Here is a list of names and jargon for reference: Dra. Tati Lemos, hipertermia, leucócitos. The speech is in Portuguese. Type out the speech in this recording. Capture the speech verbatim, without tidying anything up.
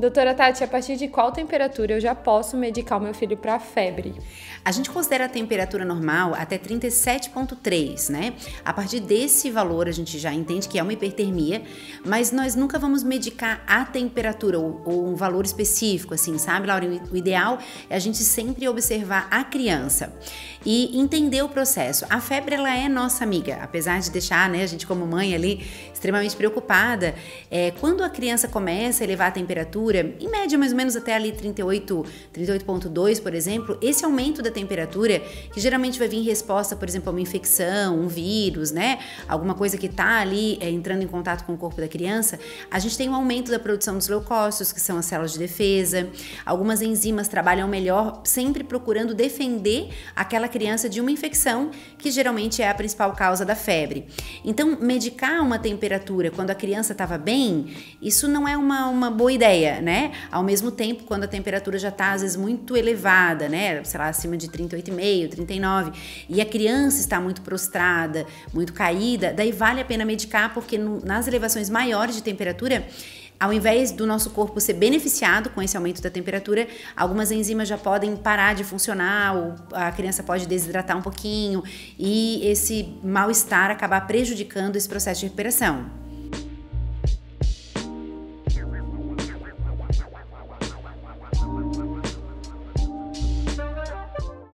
Doutora Tati, a partir de qual temperatura eu já posso medicar o meu filho para febre? A gente considera a temperatura normal até trinta e sete vírgula três, né? A partir desse valor a gente já entende que é uma hipertermia, mas nós nunca vamos medicar a temperatura ou, ou um valor específico, assim, sabe, Laurinha? O ideal é a gente sempre observar a criança e entender o processo. A febre, ela é nossa amiga, apesar de deixar, né, a gente como mãe ali extremamente preocupada. É, quando a criança começa a elevar a temperatura, em média mais ou menos até ali trinta e oito, trinta e oito vírgula dois, por exemplo, esse aumento da temperatura, que geralmente vai vir em resposta, por exemplo, a uma infecção, um vírus, né, alguma coisa que tá ali é, entrando em contato com o corpo da criança, a gente tem um aumento da produção dos leucócitos, que são as células de defesa. Algumas enzimas trabalham melhor, sempre procurando defender aquela criança de uma infecção, que geralmente é a principal causa da febre. Então, medicar uma temperatura quando a criança estava bem, isso não é uma, uma boa ideia, né? Ao mesmo tempo, quando a temperatura já está, às vezes, muito elevada, né? Sei lá, acima de trinta e oito vírgula cinco, trinta e nove, e a criança está muito prostrada, muito caída, daí vale a pena medicar, porque no, nas elevações maiores de temperatura, ao invés do nosso corpo ser beneficiado com esse aumento da temperatura, algumas enzimas já podem parar de funcionar, ou a criança pode desidratar um pouquinho e esse mal-estar acabar prejudicando esse processo de recuperação.